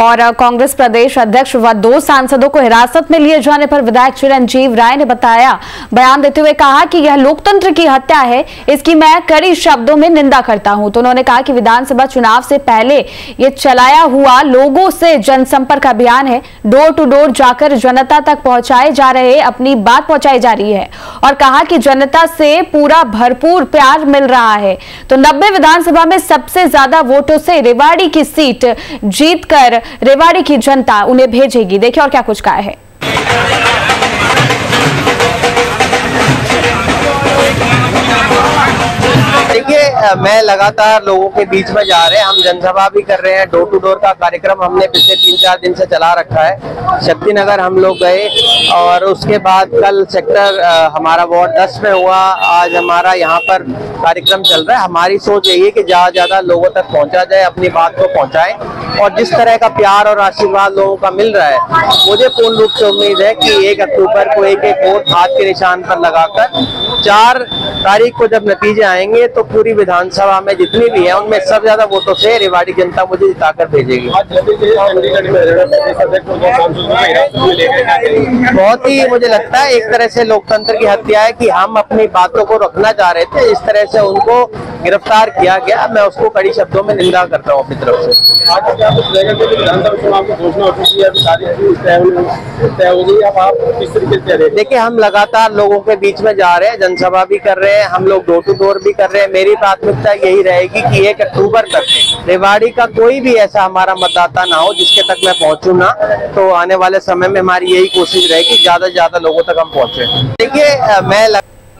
और कांग्रेस प्रदेश अध्यक्ष व दो सांसदों को हिरासत में लिए जाने पर विधायक चिरंजीव राय ने बताया बयान देते हुए कहा कि यह लोकतंत्र की हत्या है, इसकी मैं कड़ी शब्दों में निंदा करता हूं। तो उन्होंने कहा कि विधानसभा चुनाव से पहले ये चलाया हुआ लोगों से जनसंपर्क अभियान है, डोर टू डोर जाकर जनता तक पहुंचाए जा रहे अपनी बात पहुंचाई जा रही है और कहा कि जनता से पूरा भरपूर प्यार मिल रहा है। तो 90 विधानसभा में सबसे ज्यादा वोटों से रेवाड़ी की सीट जीतकर रेवाड़ी की जनता उन्हें भेजेगी। देखिए और क्या कुछ कहा है। देखिए, मैं लगातार लोगों के बीच में जा रहे हैं, हम जनसभा भी कर रहे हैं, डोर टू डोर का कार्यक्रम हमने पिछले 3-4 दिन से चला रखा है। शक्ति नगर हम लोग गए और उसके बाद कल सेक्टर हमारा वार्ड 10 में हुआ, आज हमारा यहाँ पर कार्यक्रम चल रहा है। हमारी सोच यही है कि ज़्यादा से ज़्यादा लोगों तक पहुँचा जाए, अपनी बात को पहुँचाएं, और जिस तरह का प्यार और आशीर्वाद लोगों का मिल रहा है, मुझे पूर्ण रूप से उम्मीद है कि 1 अक्टूबर को एक एक वोट हाथ के निशान पर लगाकर 4 तारीख को जब नतीजे आएंगे तो पूरी विधानसभा में जितनी भी है उनमें सबसे ज्यादा वोटों से रेवाड़ी जनता मुझे जिताकर भेजेगी। बहुत ही मुझे लगता है एक तरह से लोकतंत्र की हत्या है कि हम अपनी बातों को रखना चाह रहे थे, इस तरह से उनको गिरफ्तार किया गया। मैं उसको कड़ी शब्दों में निंदा करता हूँ अपनी तरफ से। देखिए, हम लगातार लोगों के बीच में जा रहे हैं, जनसभा भी कर रहे हैं, हम लोग डोर टू डोर भी कर रहे हैं। मेरी प्राथमिकता यही रहेगी कि 1 अक्टूबर तक रेवाड़ी का कोई भी ऐसा हमारा मतदाता ना हो जिसके तक मैं पहुंचूं ना, तो आने वाले समय में हमारी यही कोशिश रहेगी ज्यादा से ज्यादा लोगों तक हम पहुंचे। देखिए, मैं